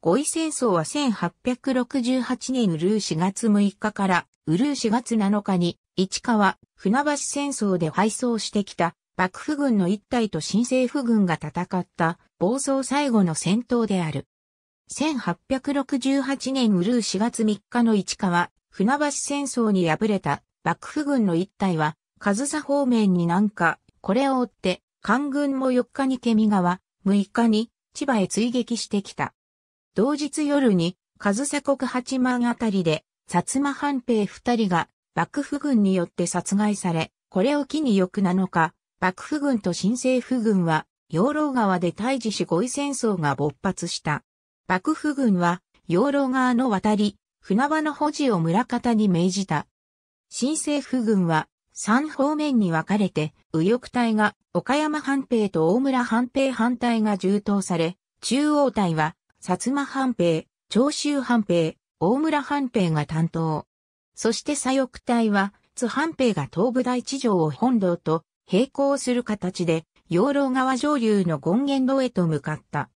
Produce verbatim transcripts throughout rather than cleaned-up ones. ゴイ戦争はせんはっぴゃくろくじゅうはちねんうるうしがつむいかからうるうしがつなのかに市川船橋戦争で敗走してきた幕府軍の一隊と新政府軍が戦った房総最後の戦闘である。せんはっぴゃくろくじゅうはちねんうるうしがつみっかの市川船橋戦争に敗れた幕府軍の一隊は上総方面に南下、これを追って官軍もよっかに検見川、むいかに千葉へ追撃してきた。同日夜に、上総国八幡あたりで、薩摩藩兵二人が、幕府軍によって殺害され、これを機に翌なのか、幕府軍と新政府軍は、養老川で対峙し五位戦争が勃発した。幕府軍は、養老川の渡り、船場の保持を村方に命じた。新政府軍は、三方面に分かれて、右翼隊が、岡山藩兵と大村藩兵反対が充当され、中央隊は、薩摩藩兵、長州藩兵、大村藩兵が担当。そして左翼隊は、津藩兵が東部台地上を本堂と並行する形で、養老川上流の権現堂へと向かった。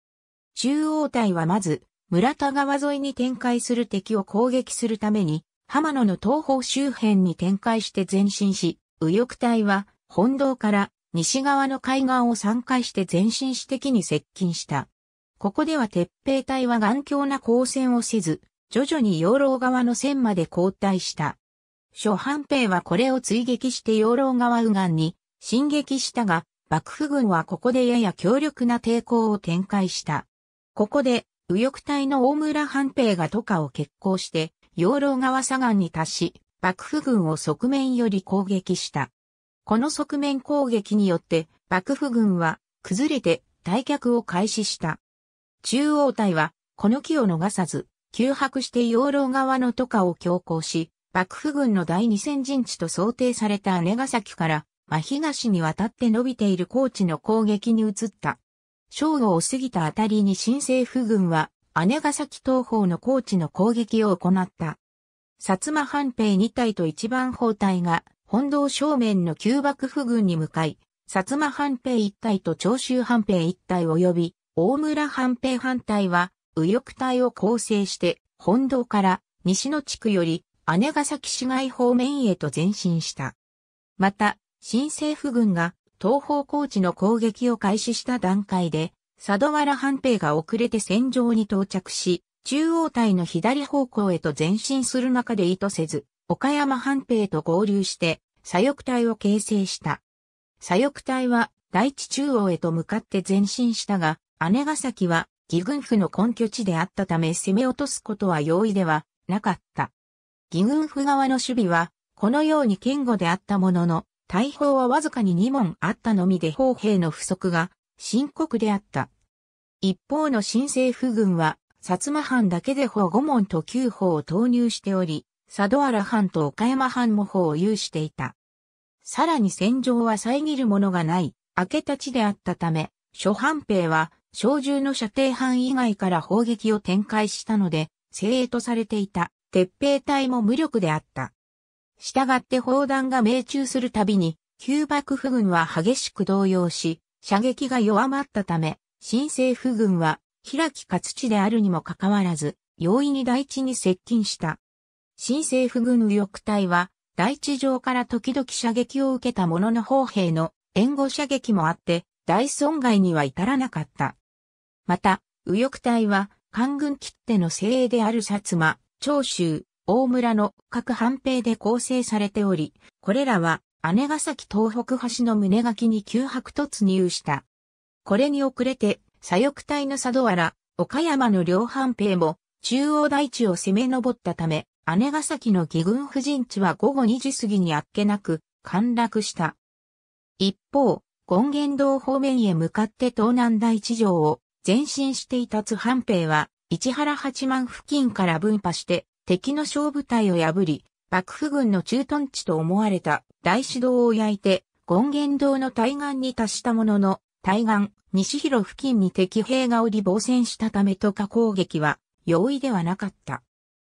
中央隊はまず、村田川沿いに展開する敵を攻撃するために、浜野の東方周辺に展開して前進し、右翼隊は、本堂から西側の海岸を散開して前進し敵に接近した。ここでは鉄兵隊は頑強な抗戦をせず、徐々に養老川の線まで後退した。諸藩兵はこれを追撃して養老川右岸に進撃したが、幕府軍はここでやや強力な抵抗を展開した。ここで、右翼隊の大村藩兵が渡河を決行して、養老川左岸に達し、幕府軍を側面より攻撃した。この側面攻撃によって、幕府軍は崩れて退却を開始した。中央隊は、この機を逃さず、急迫して養老川の渡河を強行し、幕府軍の第二戦陣地と想定された姉ヶ崎から、真東に渡って伸びている高知の攻撃に移った。正午を過ぎたあたりに新政府軍は、姉ヶ崎東方の高知の攻撃を行った。薩摩藩兵二隊と一番砲隊が、本堂正面の旧幕府軍に向かい、薩摩藩兵一隊と長州藩兵一隊及び、大村藩兵反対は、右翼隊を構成して、本堂から西の地区より、姉ヶ崎市街方面へと前進した。また、新政府軍が、東方高知の攻撃を開始した段階で、佐土原藩兵が遅れて戦場に到着し、中央隊の左方向へと前進する中で意図せず、岡山藩兵と合流して、左翼隊を形成した。左翼隊は、台地中央へと向かって前進したが、姉ヶ崎は義軍府の根拠地であったため攻め落とすことは容易ではなかった。義軍府側の守備はこのように堅固であったものの、大砲はわずかににもんあったのみで砲兵の不足が深刻であった。一方の新政府軍は薩摩藩だけで砲ごもんときゅうほうを投入しており、佐土原藩と岡山藩も砲を有していた。さらに戦場は遮るものがない明けた地であったため、諸藩兵は小銃の射程範以外から砲撃を展開したので、精鋭とされていた鉄兵隊も無力であった。したがって砲弾が命中するたびに、旧幕府軍は激しく動揺し、射撃が弱まったため、新政府軍は、開きかつ地であるにもかかわらず、容易に台地に接近した。新政府軍右翼隊は、台地上から時々射撃を受けたものの砲兵の援護射撃もあって、大損害には至らなかった。また、右翼隊は、官軍きっての精鋭である薩摩、長州、大村の各藩兵で構成されており、これらは、姉ヶ崎東北橋の胸垣に急迫突入した。これに遅れて、左翼隊の佐土原、岡山の両藩兵も、中央台地を攻め上ったため、姉ヶ崎の義軍婦人地はごごにじ過ぎにあっけなく、陥落した。一方、権現堂方面へ向かって東南台地上を、前進していた津藩兵は、市原八幡付近から分派して、敵の小部隊を破り、幕府軍の駐屯地と思われた大師堂を焼いて、権現堂の対岸に達したものの、対岸、西広付近に敵兵がおり防戦したため渡河攻撃は、容易ではなかった。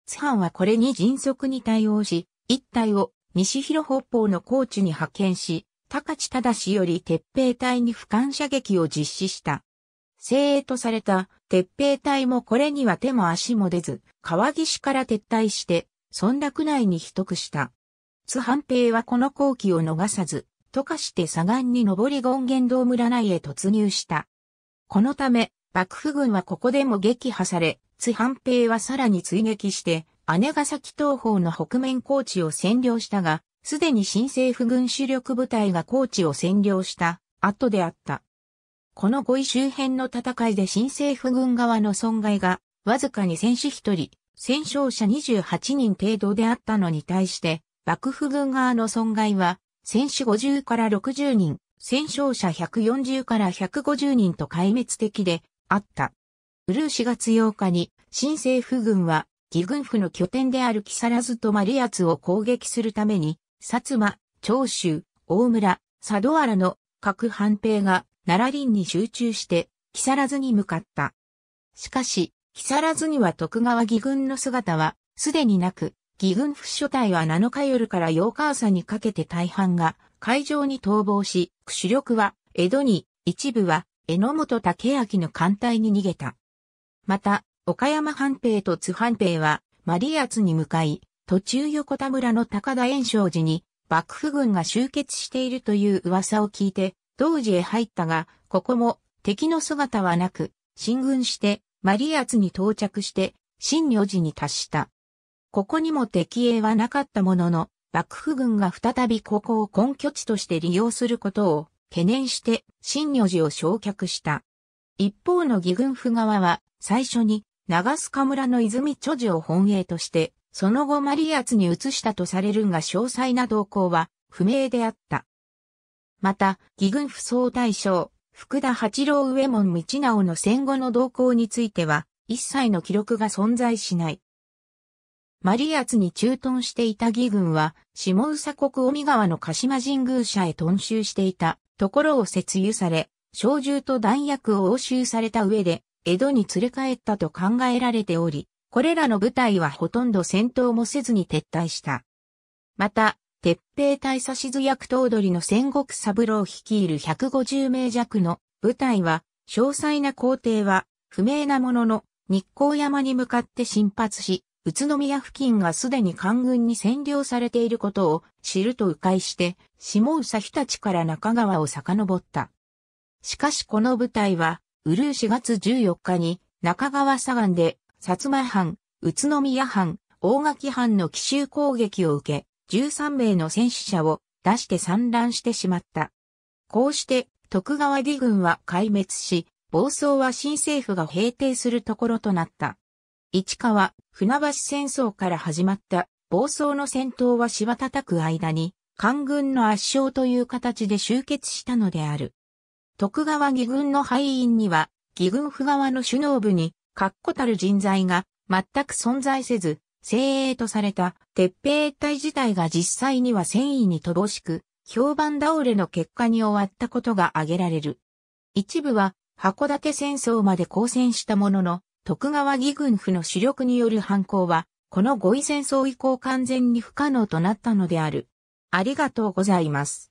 津藩はこれに迅速に対応し、一隊を西広北方の高知に派遣し、高知忠より鉄兵隊に俯瞰射撃を実施した。精鋭とされた鉄兵隊もこれには手も足も出ず、川岸から撤退して、村落内に秘匿した。津藩兵はこの好機を逃さず、とかして左岸に上り権現堂村内へ突入した。このため、幕府軍はここでも撃破され、津藩兵はさらに追撃して、姉崎東方の北面高地を占領したが、すでに新政府軍主力部隊が高地を占領した後であった。この五位周辺の戦いで新政府軍側の損害が、わずかに戦死ひとり、戦傷者にじゅうはちにん程度であったのに対して、幕府軍側の損害は、戦死ごじゅうからろくじゅうにん、戦傷者ひゃくよんじゅうからひゃくごじゅうにんと壊滅的であった。うるうしがつようかに、新政府軍は、魏軍府の拠点である木更津と丸八を攻撃するために、薩摩、長州、大村、佐土原の各藩兵が奈良林に集中して、木更津に向かった。しかし、木更津には徳川義軍の姿はすでになく、義軍府所帯はなのか夜からようか朝にかけて大半が海上に逃亡し、主力は江戸に、一部は榎本武揚の艦隊に逃げた。また、岡山藩兵と津藩兵は、丸八に向かい、途中横田村の高田円勝寺に、幕府軍が集結しているという噂を聞いて、同時へ入ったが、ここも敵の姿はなく、進軍して、丸八に到着して、真如寺に達した。ここにも敵影はなかったものの、幕府軍が再びここを根拠地として利用することを懸念して、真如寺を焼却した。一方の義軍府側は、最初に、長須賀村の泉貯寺を本営として、その後丸八に移したとされるが詳細な動向は不明であった。また、義軍府総大将、福田八郎右衛門道直の戦後の動向については、一切の記録が存在しない。丸八に駐屯していた義軍は、下総国近江川の鹿島神宮社へ屯収していたところを接遇され、小銃と弾薬を押収された上で、江戸に連れ帰ったと考えられており、これらの部隊はほとんど戦闘もせずに撤退した。また、鉄兵隊指図役頭取の千石三郎率いるひゃくごじゅうめいじゃくの部隊は、詳細な行程は不明なものの、日光山に向かって進発し、宇都宮付近がすでに官軍に占領されていることを知ると迂回して、下総日立から中川を遡った。しかしこの部隊は、うるうしがつじゅうよっかに中川左岸で薩摩藩、宇都宮藩、大垣藩の奇襲攻撃を受け、じゅうさんめいの戦死者を出して散乱してしまった。こうして徳川義軍は壊滅し、暴走は新政府が平定するところとなった。市川、船橋戦争から始まった暴走の戦闘はしばたたく間に、官軍の圧勝という形で終結したのである。徳川義軍の敗因には、義軍府側の首脳部に、確固たる人材が全く存在せず、精鋭とされた鉄兵隊自体が実際には戦意に乏しく、評判倒れの結果に終わったことが挙げられる。一部は、箱館戦争まで抗戦したものの、徳川義軍府の主力による反抗は、この五位戦争以降完全に不可能となったのである。ありがとうございます。